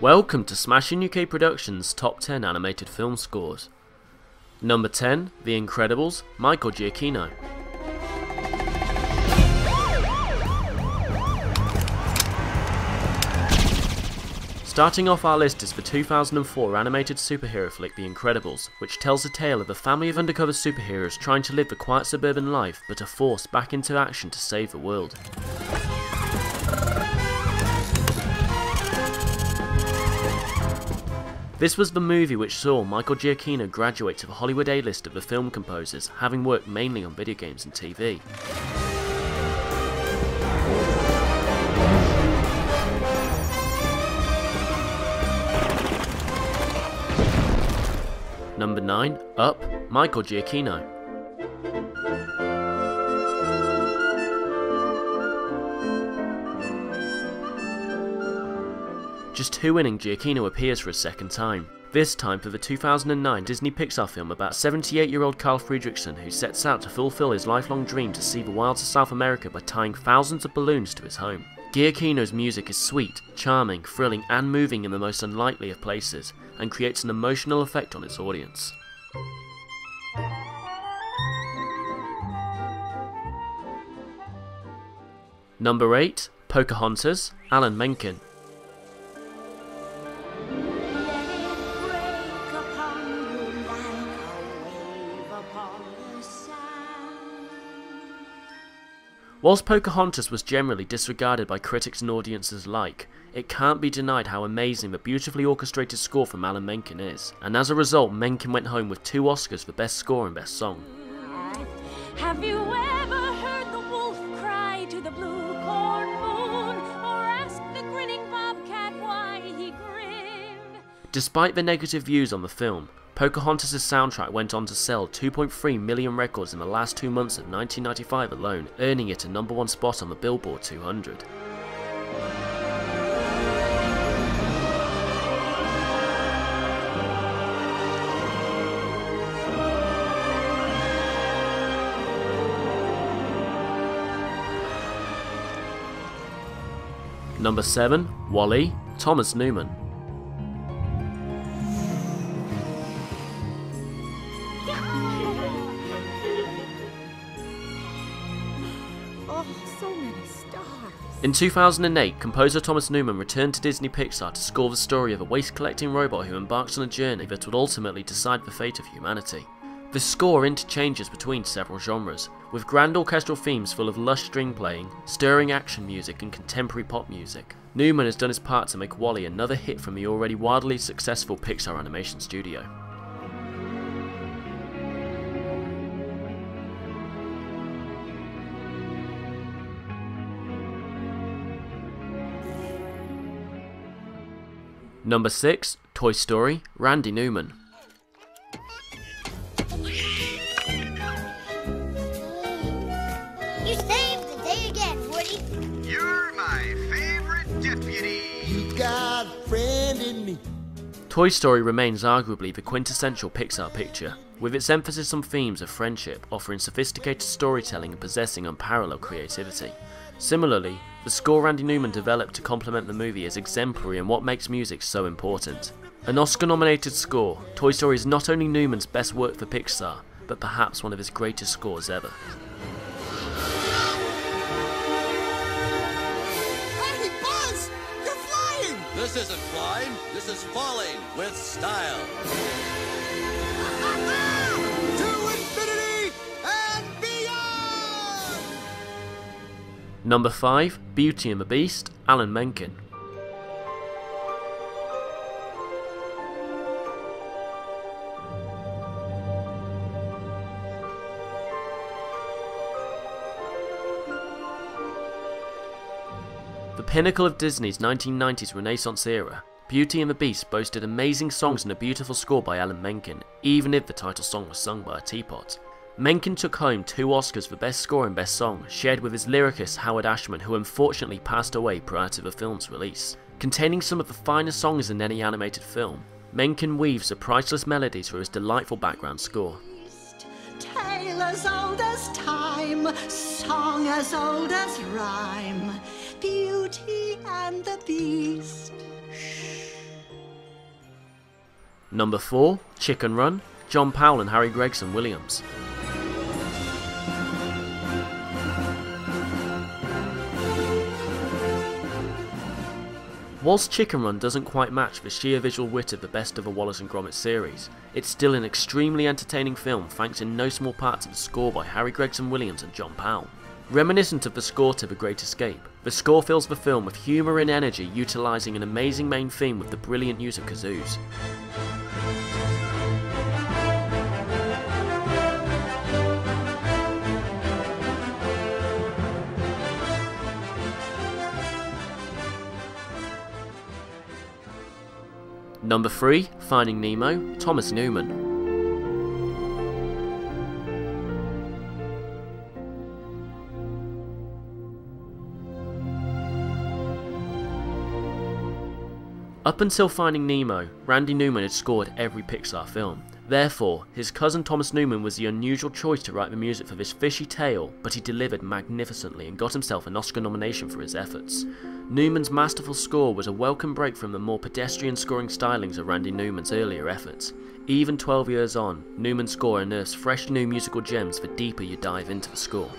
Welcome to Smashing UK Productions' Top 10 Animated Film Scores. Number 10, The Incredibles, Michael Giacchino. Starting off our list is the 2004 animated superhero flick The Incredibles, which tells the tale of a family of undercover superheroes trying to live the quiet suburban life but are forced back into action to save the world. This was the movie which saw Michael Giacchino graduate to the Hollywood A-list of the film composers, having worked mainly on video games and TV. Number 9, Up, Michael Giacchino. Just two innings, Giacchino appears for a second time, this time for the 2009 Disney Pixar film about 78-year-old Carl Fredrickson, who sets out to fulfill his lifelong dream to see the wilds of South America by tying thousands of balloons to his home. Giacchino's music is sweet, charming, thrilling and moving in the most unlikely of places, and creates an emotional effect on its audience. Number 8, Pocahontas, Alan Menken. Whilst Pocahontas was generally disregarded by critics and audiences alike, it can't be denied how amazing the beautifully orchestrated score from Alan Menken is, and as a result Menken went home with 2 Oscars for Best Score and Best Song. Have you ever heard the wolf cry to the blue corn moon, or ask the grinning bobcat why he grinned? Despite the negative views on the film, Pocahontas' soundtrack went on to sell 2.3 million records in the last 2 months of 1995 alone, earning it a number 1 spot on the Billboard 200. Number 7, WALL-E, Thomas Newman. In 2008, composer Thomas Newman returned to Disney Pixar to score the story of a waste-collecting robot who embarks on a journey that would ultimately decide the fate of humanity. The score interchanges between several genres, with grand orchestral themes full of lush string playing, stirring action music and contemporary pop music. Newman has done his part to make WALL-E another hit from the already wildly successful Pixar animation studio. Number 6, Toy Story, Randy Newman. You saved the day again, Woody. You're my favorite deputy. You got a friend in me. Toy Story remains arguably the quintessential Pixar picture, with its emphasis on themes of friendship, offering sophisticated storytelling and possessing unparalleled creativity. Similarly, the score Randy Newman developed to complement the movie is exemplary in what makes music so important. An Oscar-nominated score, Toy Story is not only Newman's best work for Pixar, but perhaps one of his greatest scores ever. Hey, Buzz! You're flying! This isn't flying, this is falling with style. Number 5, Beauty and the Beast, Alan Menken. The pinnacle of Disney's 1990s Renaissance era, Beauty and the Beast boasted amazing songs and a beautiful score by Alan Menken, even if the title song was sung by a teapot. Menken took home 2 Oscars for Best Score and Best Song, shared with his lyricist Howard Ashman, who unfortunately passed away prior to the film's release. Containing some of the finest songs in any animated film, Menken weaves a priceless melody through his delightful background score. Tale as old as time, home, song as old as rhyme, Beauty and the Beast. Number 4, Chicken Run, John Powell and Harry Gregson-Williams. Whilst Chicken Run doesn't quite match the sheer visual wit of the best of the Wallace and Gromit series, it's still an extremely entertaining film thanks in no small part to the score by Harry Gregson-Williams and John Powell. Reminiscent of the score to The Great Escape, the score fills the film with humour and energy, utilising an amazing main theme with the brilliant use of kazoos. Number 3, Finding Nemo, Thomas Newman. Up until Finding Nemo, Randy Newman had scored every Pixar film. Therefore, his cousin Thomas Newman was the unusual choice to write the music for this fishy tale, but he delivered magnificently and got himself an Oscar nomination for his efforts. Newman's masterful score was a welcome break from the more pedestrian scoring stylings of Randy Newman's earlier efforts. Even 12 years on, Newman's score unearths fresh new musical gems the deeper you dive into the score.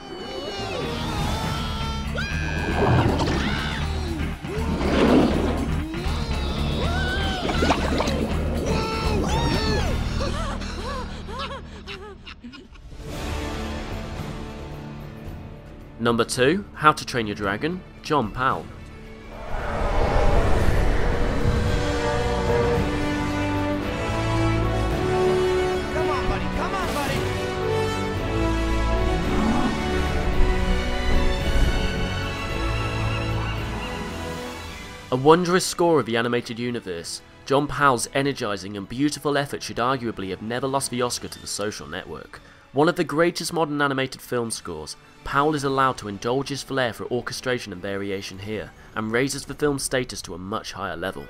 Number 2, How to Train Your Dragon, John Powell. Come on, buddy. Come on, buddy. A wondrous score of the animated universe, John Powell's energising and beautiful effort should arguably have never lost the Oscar to The Social Network. One of the greatest modern animated film scores, Powell is allowed to indulge his flair for orchestration and variation here, and raises the film's status to a much higher level.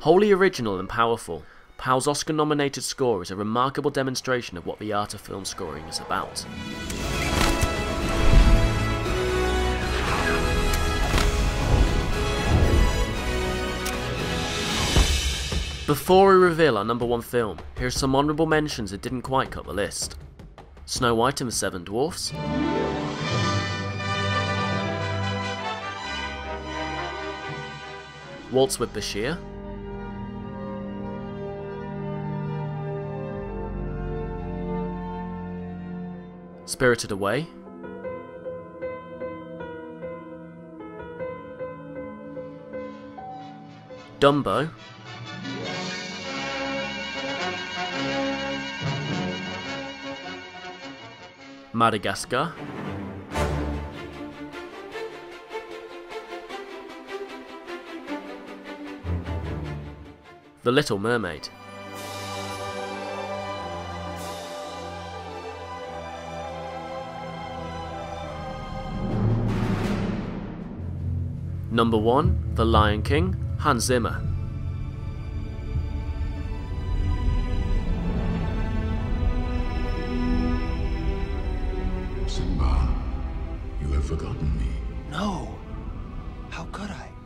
Wholly original and powerful, Powell's Oscar-nominated score is a remarkable demonstration of what the art of film scoring is about. Before we reveal our number 1 film, here are some honourable mentions that didn't quite cut the list. Snow White and the Seven Dwarfs, Waltz with Bashir, Spirited Away, Dumbo, Madagascar, The Little Mermaid, Number 1, The Lion King, Hans Zimmer.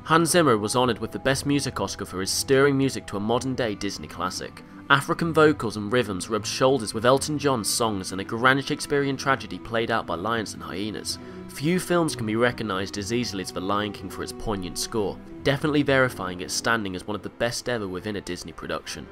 Hans Zimmer was honoured with the Best Music Oscar for his stirring music to a modern-day Disney classic. African vocals and rhythms rubbed shoulders with Elton John's songs and a grand Shakespearean tragedy played out by lions and hyenas. Few films can be recognised as easily as The Lion King for its poignant score, definitely verifying its standing as one of the best ever within a Disney production.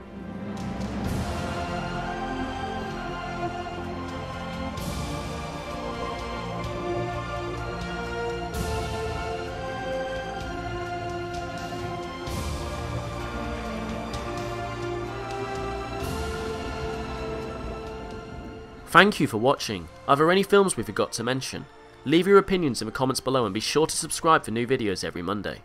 Thank you for watching. Are there any films we forgot to mention? Leave your opinions in the comments below and be sure to subscribe for new videos every Monday.